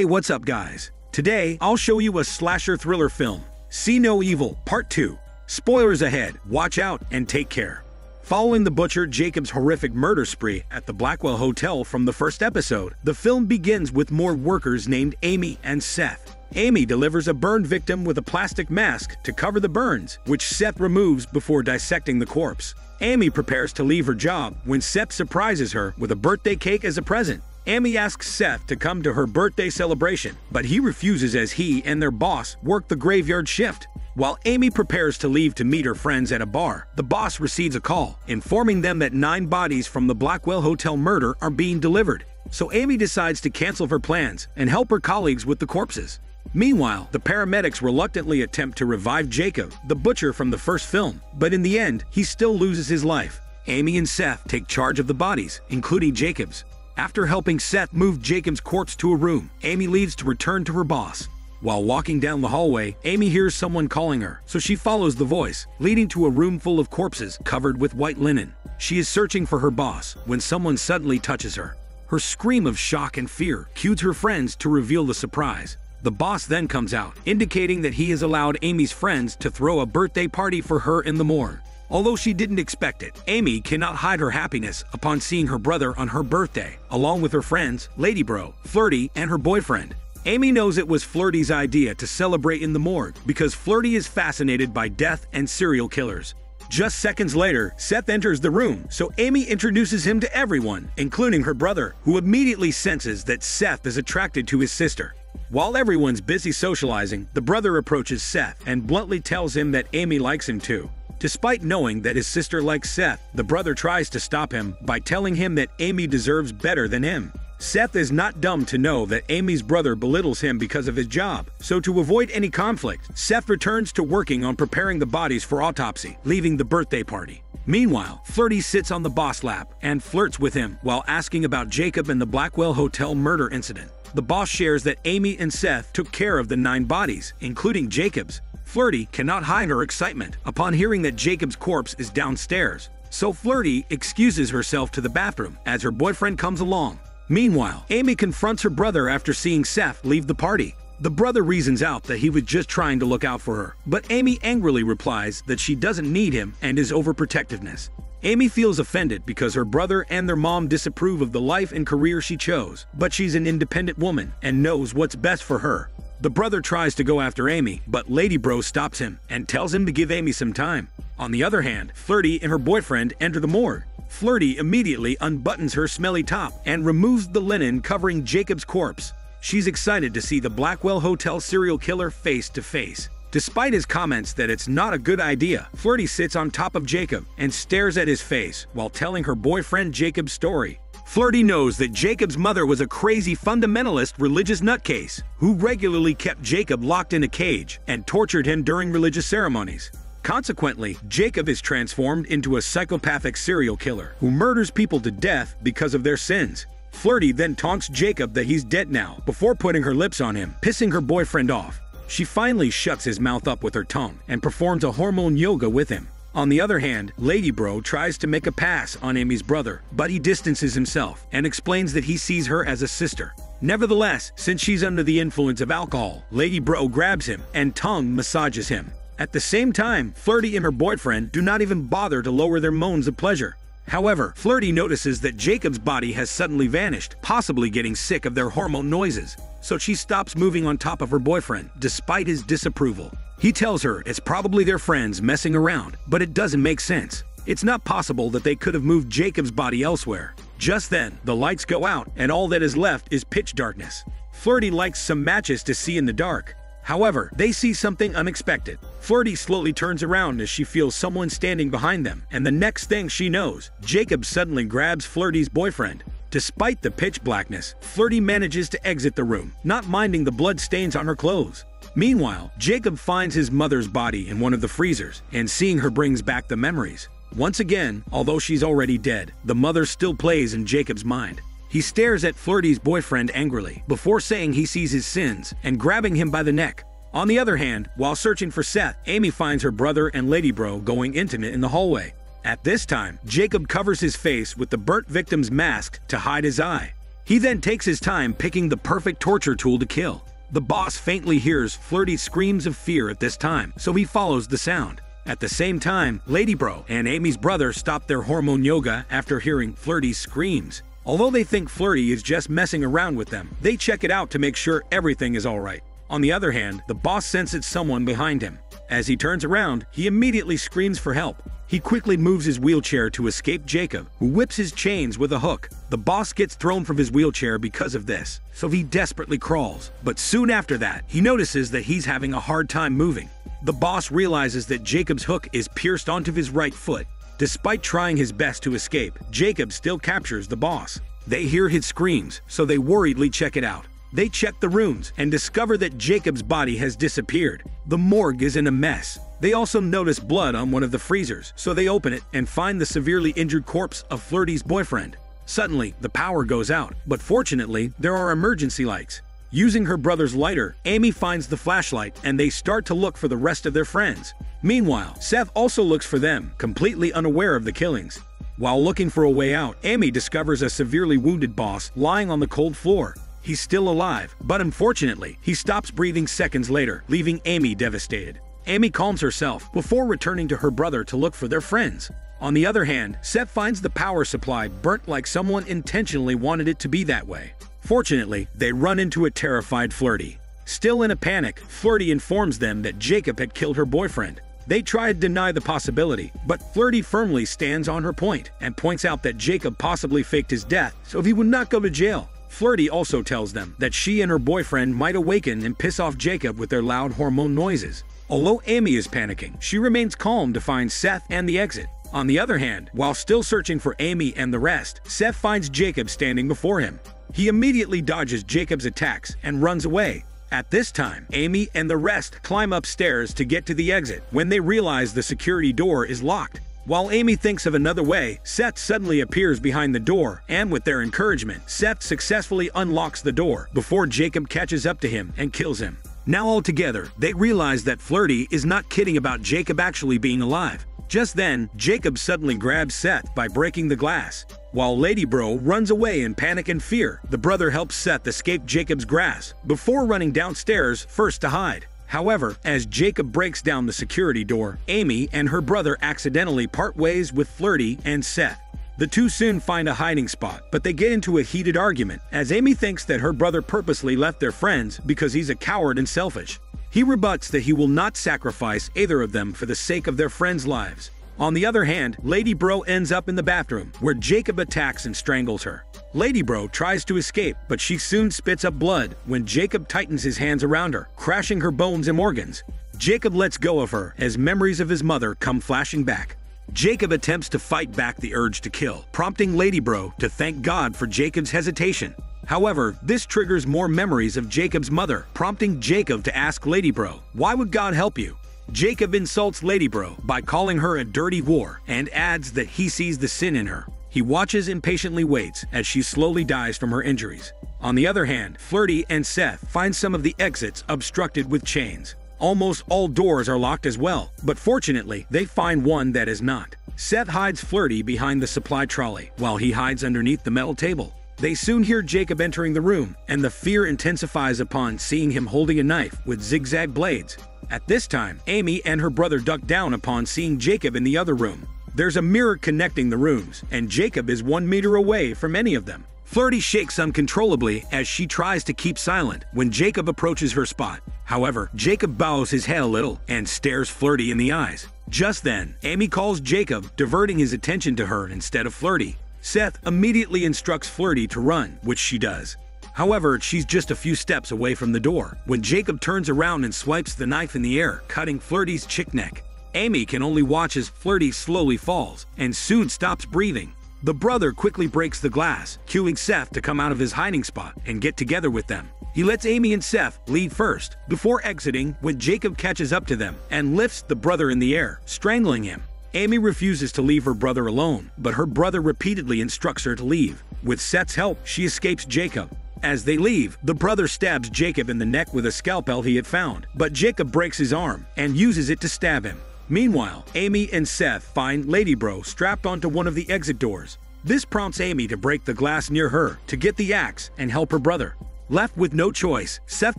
Hey, what's up guys? Today, I'll show you a slasher thriller film, See No Evil Part 2. Spoilers ahead, watch out and take care. Following the butcher Jacob's horrific murder spree at the Blackwell Hotel from the first episode, the film begins with more workers named Amy and Seth. Amy delivers a burned victim with a plastic mask to cover the burns, which Seth removes before dissecting the corpse. Amy prepares to leave her job when Seth surprises her with a birthday cake as a present. Amy asks Seth to come to her birthday celebration, but he refuses as he and their boss work the graveyard shift. While Amy prepares to leave to meet her friends at a bar, the boss receives a call, informing them that 9 bodies from the Blackwell Hotel murder are being delivered. So Amy decides to cancel her plans and help her colleagues with the corpses. Meanwhile, the paramedics reluctantly attempt to revive Jacob, the butcher from the first film, but in the end, he still loses his life. Amy and Seth take charge of the bodies, including Jacob's. After helping Seth move Jacob's corpse to a room, Amy leaves to return to her boss. While walking down the hallway, Amy hears someone calling her, so she follows the voice, leading to a room full of corpses covered with white linen. She is searching for her boss when someone suddenly touches her. Her scream of shock and fear cues her friends to reveal the surprise. The boss then comes out, indicating that he has allowed Amy's friends to throw a birthday party for her in the morgue. Although she didn't expect it, Amy cannot hide her happiness upon seeing her brother on her birthday, along with her friends, Ladybro, Flirty, and her boyfriend. Amy knows it was Flirty's idea to celebrate in the morgue because Flirty is fascinated by death and serial killers. Just seconds later, Seth enters the room, so Amy introduces him to everyone, including her brother, who immediately senses that Seth is attracted to his sister. While everyone's busy socializing, the brother approaches Seth and bluntly tells him that Amy likes him too. Despite knowing that his sister likes Seth, the brother tries to stop him by telling him that Amy deserves better than him. Seth is not dumb to know that Amy's brother belittles him because of his job, so to avoid any conflict, Seth returns to working on preparing the bodies for autopsy, leaving the birthday party. Meanwhile, Flirty sits on the boss lap and flirts with him while asking about Jacob and the Blackwell Hotel murder incident. The boss shares that Amy and Seth took care of the 9 bodies, including Jacob's. Flirty cannot hide her excitement upon hearing that Jacob's corpse is downstairs, so Flirty excuses herself to the bathroom as her boyfriend comes along. Meanwhile, Amy confronts her brother after seeing Seth leave the party. The brother reasons out that he was just trying to look out for her, but Amy angrily replies that she doesn't need him and his overprotectiveness. Amy feels offended because her brother and their mom disapprove of the life and career she chose, but she's an independent woman and knows what's best for her. The brother tries to go after Amy, but Ladybro stops him and tells him to give Amy some time. On the other hand, Flirty and her boyfriend enter the morgue. Flirty immediately unbuttons her smelly top and removes the linen covering Jacob's corpse. She's excited to see the Blackwell Hotel serial killer face to face. Despite his comments that it's not a good idea, Flirty sits on top of Jacob and stares at his face while telling her boyfriend Jacob's story. Flirty knows that Jacob's mother was a crazy fundamentalist religious nutcase who regularly kept Jacob locked in a cage and tortured him during religious ceremonies. Consequently, Jacob is transformed into a psychopathic serial killer who murders people to death because of their sins. Flirty then taunts Jacob that he's dead now before putting her lips on him, pissing her boyfriend off. She finally shuts his mouth up with her tongue and performs a hormone yoga with him. On the other hand, Ladybro tries to make a pass on Amy's brother, but he distances himself and explains that he sees her as a sister. Nevertheless, since she's under the influence of alcohol, Ladybro grabs him and tongue massages him. At the same time, Flirty and her boyfriend do not even bother to lower their moans of pleasure. However, Flirty notices that Jacob's body has suddenly vanished, possibly getting sick of their hormone noises, so she stops moving on top of her boyfriend, despite his disapproval. He tells her it's probably their friends messing around, but it doesn't make sense. It's not possible that they could have moved Jacob's body elsewhere. Just then, the lights go out, and all that is left is pitch darkness. Flirty lights some matches to see in the dark. However, they see something unexpected. Flirty slowly turns around as she feels someone standing behind them, and the next thing she knows, Jacob suddenly grabs Flirty's boyfriend. Despite the pitch blackness, Flirty manages to exit the room, not minding the blood stains on her clothes. Meanwhile, Jacob finds his mother's body in one of the freezers, and seeing her brings back the memories. Once again, although she's already dead, the mother still plays in Jacob's mind. He stares at Flirty's boyfriend angrily, before saying he sees his sins, and grabbing him by the neck. On the other hand, while searching for Seth, Amy finds her brother and Ladybro going intimate in the hallway. At this time, Jacob covers his face with the burnt victim's mask to hide his eye. He then takes his time picking the perfect torture tool to kill. The boss faintly hears Flirty's screams of fear at this time, so he follows the sound. At the same time, Ladybro and Amy's brother stop their hormone yoga after hearing Flirty's screams. Although they think Flirty is just messing around with them, they check it out to make sure everything is alright. On the other hand, the boss senses someone behind him. As he turns around, he immediately screams for help. He quickly moves his wheelchair to escape Jacob, who whips his chains with a hook. The boss gets thrown from his wheelchair because of this, so he desperately crawls. But soon after that, he notices that he's having a hard time moving. The boss realizes that Jacob's hook is pierced onto his right foot. Despite trying his best to escape, Jacob still captures the boss. They hear his screams, so they worriedly check it out. They check the runes and discover that Jacob's body has disappeared. The morgue is in a mess. They also notice blood on one of the freezers, so they open it and find the severely injured corpse of Flirty's boyfriend. Suddenly, the power goes out, but fortunately, there are emergency lights. Using her brother's lighter, Amy finds the flashlight and they start to look for the rest of their friends. Meanwhile, Seth also looks for them, completely unaware of the killings. While looking for a way out, Amy discovers a severely wounded boss lying on the cold floor. He's still alive, but unfortunately, he stops breathing seconds later, leaving Amy devastated. Amy calms herself before returning to her brother to look for their friends. On the other hand, Seth finds the power supply burnt like someone intentionally wanted it to be that way. Fortunately, they run into a terrified Flirty. Still in a panic, Flirty informs them that Jacob had killed her boyfriend. They try to deny the possibility, but Flirty firmly stands on her point and points out that Jacob possibly faked his death, so he would not go to jail. Flirty also tells them that she and her boyfriend might awaken and piss off Jacob with their loud hormone noises. Although Amy is panicking, she remains calm to find Seth and the exit. On the other hand, while still searching for Amy and the rest, Seth finds Jacob standing before him. He immediately dodges Jacob's attacks and runs away. At this time, Amy and the rest climb upstairs to get to the exit when they realize the security door is locked. While Amy thinks of another way, Seth suddenly appears behind the door, and with their encouragement, Seth successfully unlocks the door before Jacob catches up to him and kills him. Now all together, they realize that Flirty is not kidding about Jacob actually being alive. Just then, Jacob suddenly grabs Seth by breaking the glass. While Ladybro runs away in panic and fear, the brother helps Seth escape Jacob's grasp before running downstairs first to hide. However, as Jacob breaks down the security door, Amy and her brother accidentally part ways with Flirty and Seth. The two soon find a hiding spot, but they get into a heated argument, as Amy thinks that her brother purposely left their friends because he's a coward and selfish. He rebuts that he will not sacrifice either of them for the sake of their friends' lives. On the other hand, Ladybro ends up in the bathroom, where Jacob attacks and strangles her. Ladybro tries to escape, but she soon spits up blood when Jacob tightens his hands around her, crashing her bones and organs. Jacob lets go of her as memories of his mother come flashing back. Jacob attempts to fight back the urge to kill, prompting Ladybro to thank God for Jacob's hesitation. However, this triggers more memories of Jacob's mother, prompting Jacob to ask Ladybro, "Why would God help you?" Jacob insults Ladybro by calling her a dirty whore and adds that he sees the sin in her. He watches and patiently waits as she slowly dies from her injuries. On the other hand, Flirty and Seth find some of the exits obstructed with chains. Almost all doors are locked as well, but fortunately, they find one that is not. Seth hides Flirty behind the supply trolley, while he hides underneath the metal table. They soon hear Jacob entering the room, and the fear intensifies upon seeing him holding a knife with zigzag blades. At this time, Amy and her brother duck down upon seeing Jacob in the other room. There's a mirror connecting the rooms, and Jacob is 1 meter away from any of them. Flirty shakes uncontrollably as she tries to keep silent when Jacob approaches her spot. However, Jacob bows his head a little and stares Flirty in the eyes. Just then, Amy calls Jacob, diverting his attention to her instead of Flirty. Seth immediately instructs Flirty to run, which she does. However, she's just a few steps away from the door when Jacob turns around and swipes the knife in the air, cutting Flirty's chick neck. Amy can only watch as Flirty slowly falls and soon stops breathing. The brother quickly breaks the glass, cueing Seth to come out of his hiding spot and get together with them. He lets Amy and Seth leave first before exiting when Jacob catches up to them and lifts the brother in the air, strangling him. Amy refuses to leave her brother alone, but her brother repeatedly instructs her to leave. With Seth's help, she escapes Jacob. As they leave, the brother stabs Jacob in the neck with a scalpel he had found, but Jacob breaks his arm and uses it to stab him. Meanwhile, Amy and Seth find Ladybro strapped onto one of the exit doors. This prompts Amy to break the glass near her to get the axe and help her brother. Left with no choice, Seth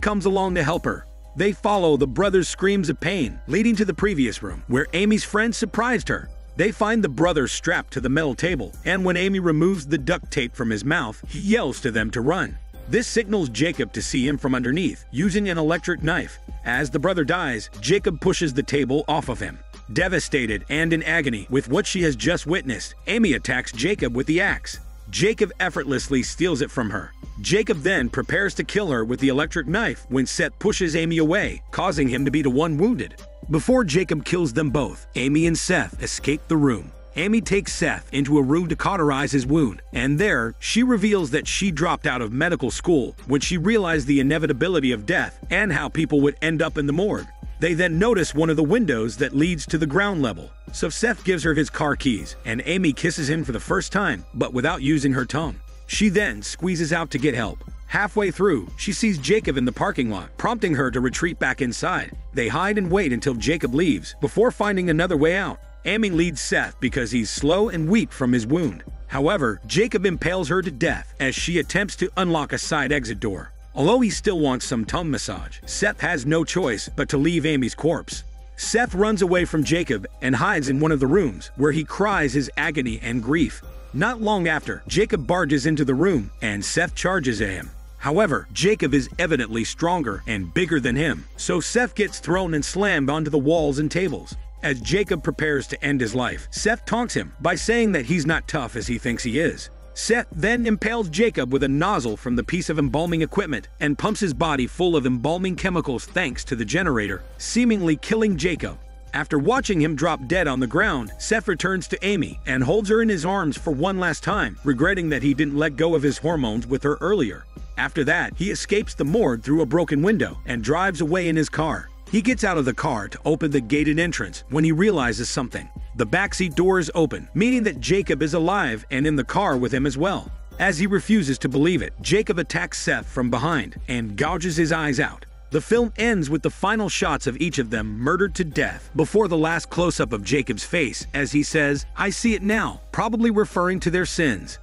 comes along to help her. They follow the brother's screams of pain, leading to the previous room where Amy's friend surprised her. They find the brother strapped to the metal table, and when Amy removes the duct tape from his mouth, he yells to them to run. This signals Jacob to see him from underneath, using an electric knife. As the brother dies, Jacob pushes the table off of him. Devastated and in agony with what she has just witnessed, Amy attacks Jacob with the axe. Jacob effortlessly steals it from her. Jacob then prepares to kill her with the electric knife when Seth pushes Amy away, causing him to be the one wounded. Before Jacob kills them both, Amy and Seth escape the room. Amy takes Seth into a room to cauterize his wound, and there, she reveals that she dropped out of medical school when she realized the inevitability of death and how people would end up in the morgue. They then notice one of the windows that leads to the ground level, so Seth gives her his car keys, and Amy kisses him for the first time, but without using her tongue. She then squeezes out to get help. Halfway through, she sees Jacob in the parking lot, prompting her to retreat back inside. They hide and wait until Jacob leaves, before finding another way out. Amy leads Seth because he's slow and weak from his wound. However, Jacob impales her to death as she attempts to unlock a side exit door. Although he still wants some tongue massage, Seth has no choice but to leave Amy's corpse. Seth runs away from Jacob and hides in one of the rooms, where he cries his agony and grief. Not long after, Jacob barges into the room, and Seth charges at him. However, Jacob is evidently stronger and bigger than him, so Seth gets thrown and slammed onto the walls and tables. As Jacob prepares to end his life, Seth taunts him by saying that he's not tough as he thinks he is. Seth then impales Jacob with a nozzle from the piece of embalming equipment and pumps his body full of embalming chemicals thanks to the generator, seemingly killing Jacob. After watching him drop dead on the ground, Seth returns to Amy and holds her in his arms for one last time, regretting that he didn't let go of his hormones with her earlier. After that, he escapes the morgue through a broken window and drives away in his car. He gets out of the car to open the gated entrance when he realizes something. The backseat door is open, meaning that Jacob is alive and in the car with him as well. As he refuses to believe it, Jacob attacks Seth from behind and gouges his eyes out. The film ends with the final shots of each of them murdered to death before the last close-up of Jacob's face as he says, "I see it now," probably referring to their sins.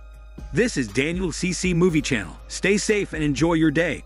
This is Daniel CC Movie Channel. Stay safe and enjoy your day.